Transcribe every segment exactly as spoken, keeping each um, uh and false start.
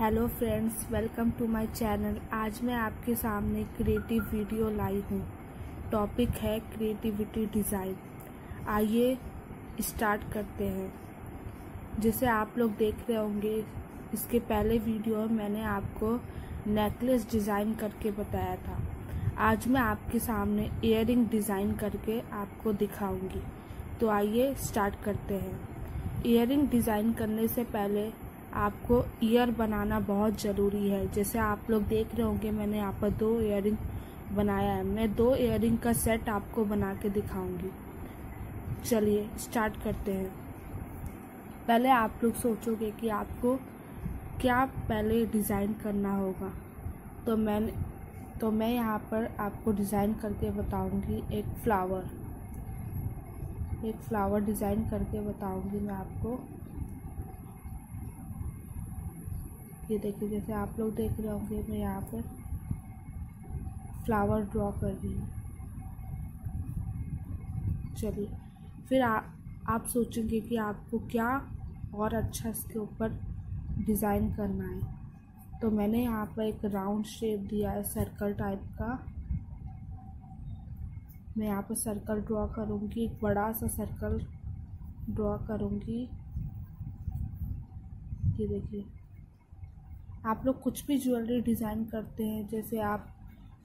Hello friends, welcome to my channel. आज मैं आपके सामने क्रिएटिव वीडियो लाई हूँ। टॉपिक है क्रिएटिविटी डिज़ाइन। आइए स्टार्ट करते हैं। जैसे आप लोग देख रहे होंगे, इसके पहले वीडियो में मैंने आपको नेकलेस डिज़ाइन करके बताया था। आज मैं आपके सामने ईयररिंग डिज़ाइन करके आपको दिखाऊंगी। तो आइए स्टार्ट करते हैं। ईयररिंग डिज़ाइन करने से पहले आपको ईयर बनाना बहुत ज़रूरी है। जैसे आप लोग देख रहे होंगे, मैंने यहाँ पर दो ईयरिंग बनाया है। मैं दो ईयरिंग का सेट आपको बना के दिखाऊंगी। चलिए स्टार्ट करते हैं। पहले आप लोग सोचोगे कि आपको क्या पहले डिज़ाइन करना होगा, तो मैं तो मैं यहाँ पर आपको डिज़ाइन करके बताऊंगी। एक फ्लावर एक फ्लावर डिज़ाइन करके बताऊंगी मैं आपको। ये देखिए, जैसे आप लोग देख रहे होंगे, मैं यहाँ पर फ्लावर ड्रॉ कर रही हूँ। चलिए, फिर आ, आप सोचेंगे कि आपको क्या और अच्छा इसके ऊपर डिज़ाइन करना है। तो मैंने यहाँ पर एक राउंड शेप दिया है, सर्कल टाइप का। मैं यहाँ पर सर्कल ड्रॉ करूँगी, एक बड़ा सा सर्कल ड्रॉ करूँगी। ये देखिए, आप लोग कुछ भी ज्वेलरी डिज़ाइन करते हैं, जैसे आप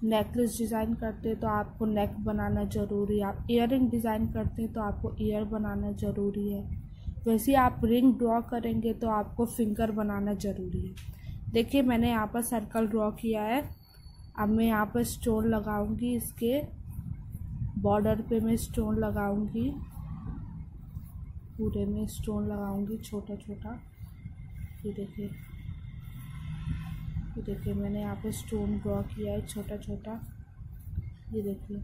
नेकलेस डिज़ाइन करते हैं तो आपको नेक बनाना ज़रूरी है। आप ईयररिंग डिज़ाइन करते हैं तो आपको ईयर बनाना ज़रूरी है। वैसे आप रिंग ड्रॉ करेंगे तो आपको फिंगर बनाना ज़रूरी है। देखिए, मैंने यहाँ पर सर्कल ड्रॉ किया है। अब मैं यहाँ पर स्टोन लगाऊंगी, इसके बॉर्डर पे मैं स्टोन लगाऊंगी, पूरे में स्टोन लगाऊंगी, छोटा छोटा। ये देखिए ये देखिए मैंने यहाँ पर स्टोन ड्रॉ किया है, छोटा छोटा। ये देखिए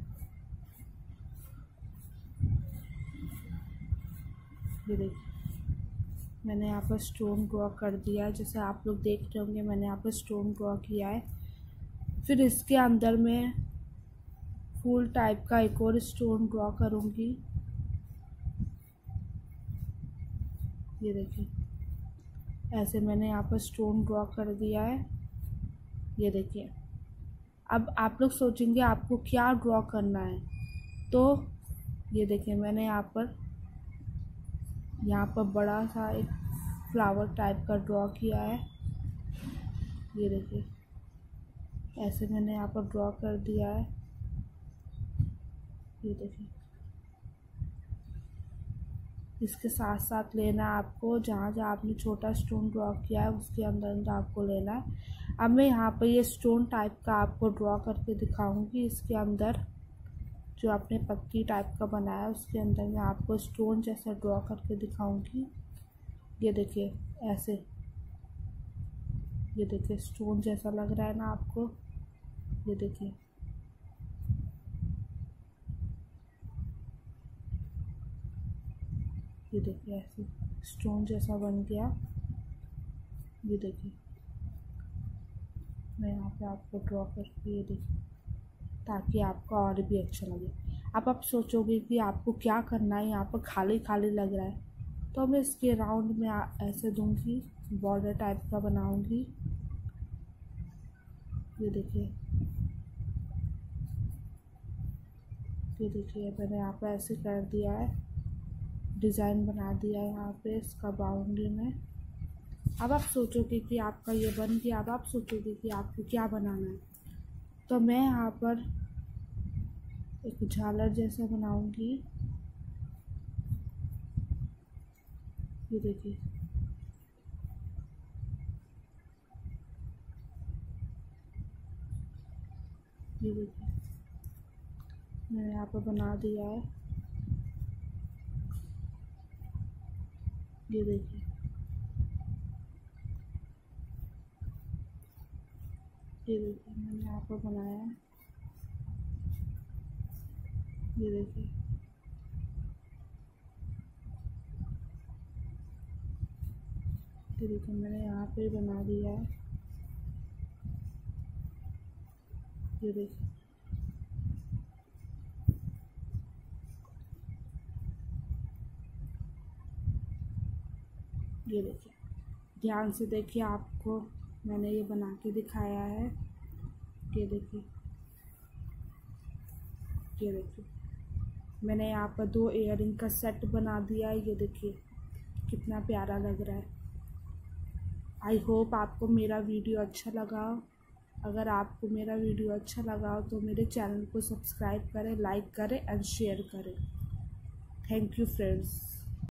ये देखिए मैंने यहाँ पर स्टोन ड्रॉ कर दिया है। जैसे आप लोग देख रहे होंगे, मैंने यहाँ पर स्टोन ड्रॉ किया है। फिर इसके अंदर मैं फूल टाइप का एक और स्टोन ड्रॉ करूँगी। ये देखिए, ऐसे मैंने यहाँ पर स्टोन ड्रॉ कर दिया है। ये देखिए, अब आप लोग सोचेंगे आपको क्या ड्रॉ करना है। तो ये देखिए, मैंने यहाँ पर यहाँ पर बड़ा सा एक फ्लावर टाइप का ड्रॉ किया है। ये देखिए, ऐसे मैंने यहाँ पर ड्रॉ कर दिया है। ये देखिए, इसके साथ साथ लेना आपको, जहाँ जहाँ आपने छोटा स्टोन ड्रॉ किया है उसके अंदर अंदर आपको लेना है। अब मैं यहाँ पर ये स्टोन टाइप का आपको ड्रॉ करके दिखाऊंगी। इसके अंदर जो आपने पत्ती टाइप का बनाया है उसके अंदर मैं आपको स्टोन जैसा ड्रॉ करके दिखाऊंगी। ये देखिए, ऐसे ये देखिए स्टोन जैसा लग रहा है ना आपको। ये देखिए, ये देखिए ऐसे स्टोन जैसा बन गया। ये देखिए, मैं यहाँ पे आपको ड्रॉ करके ये देखिए, ताकि आपको और भी अच्छा लगे। अब आप सोचोगे कि आपको क्या करना है, यहाँ पर खाली खाली लग रहा है। तो मैं इसके राउंड में ऐसे दूंगी, बॉर्डर टाइप का बनाऊंगी। ये देखिए ये देखिए मैंने यहाँ पर ऐसे कर दिया है, डिज़ाइन बना दिया यहाँ पे इसका बाउंड्री में। अब आप सोचोगे कि आपका ये बन गया। अब आप सोचोगे कि आपको क्या बनाना है। तो मैं यहाँ पर एक झालर जैसा बनाऊंगी। ये देखिए ये देखिए मैंने यहाँ पर बना दिया है। ये देखिए, ये देखिए मैंने यहाँ पर बनाया है। ये देखिए ये देखिए मैंने यहाँ पे बना दिया है। ये देखिए ये देखिए ध्यान से देखिए, आपको मैंने ये बना के दिखाया है। ये देखिए, ये देखिए मैंने यहाँ पर दो इयररिंग का सेट बना दिया है। ये देखिए कितना प्यारा लग रहा है। आई होप आपको मेरा वीडियो अच्छा लगा। अगर आपको मेरा वीडियो अच्छा लगा हो तो मेरे चैनल को सब्सक्राइब करें, लाइक करें एंड शेयर करें। Thank you friends.